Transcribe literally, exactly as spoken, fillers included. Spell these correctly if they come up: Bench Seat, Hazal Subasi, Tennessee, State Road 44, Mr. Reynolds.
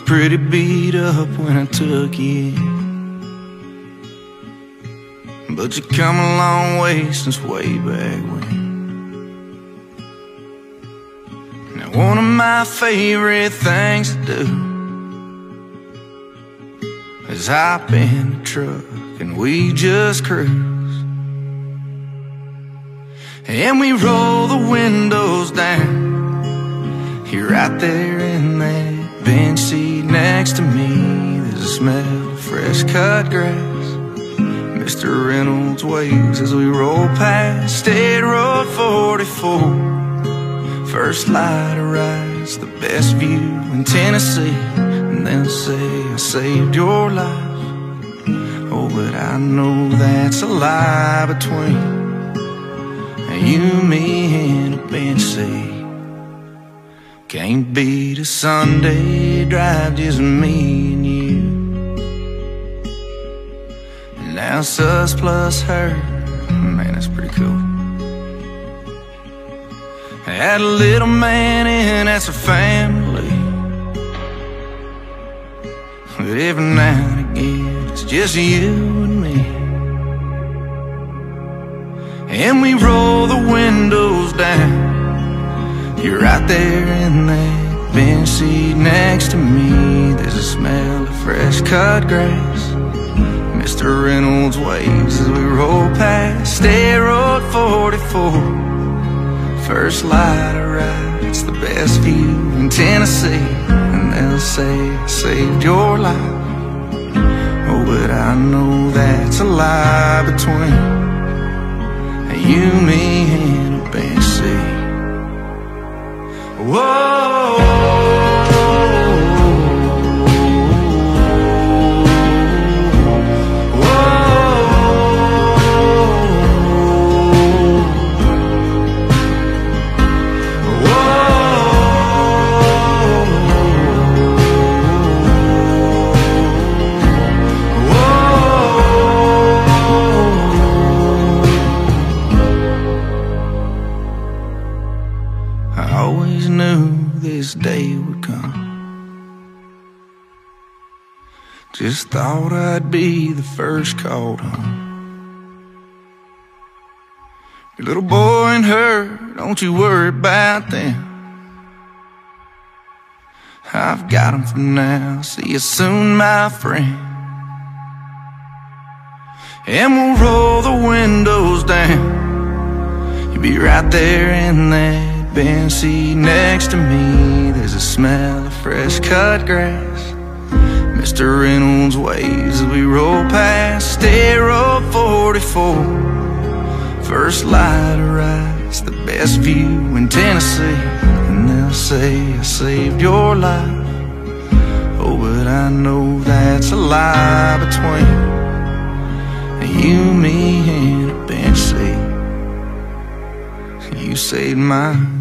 looked pretty beat up when I took it, but you come a long way since way back when. Now one of my favorite things to do is hop in the truck and we just cruise, and we roll the windows down. You're right there in that bench seat next to me. There's a smell of fresh cut grass. Mister Reynolds waves as we roll past State Road forty-four. First light arrives, the best view in Tennessee. And they'll say, I saved your life. Oh, but I know that's a lie between you, me, and a bench seat. Can't beat a Sunday drive, just me and you. Now it's us plus her, man, that's pretty cool. Had a little man in, that's a family. But every now and again, it's just you and me. And we roll the windows down. You're right there in that bench seat next to me. There's a smell of fresh cut grass. Mister Reynolds waves as we roll past State Road forty-four. First light arrives, it's the best view in Tennessee. And they'll say, I saved your life. Oh, but I know that's a lie between you, me, and a bench seat. Whoa. This day would come. Just thought I'd be the first called home. Your little boy and her, don't you worry about them. I've got them for now. See you soon, my friend. And we'll roll the windows down. You'll be right there in there bench seat next to me. There's a smell of fresh cut grass. Mister Reynolds waves as we roll past State Road forty-four. First light arrives, the best view in Tennessee. And they'll say, I saved your life. Oh, but I know that's a lie between you, me, and a bench seat. You saved mine.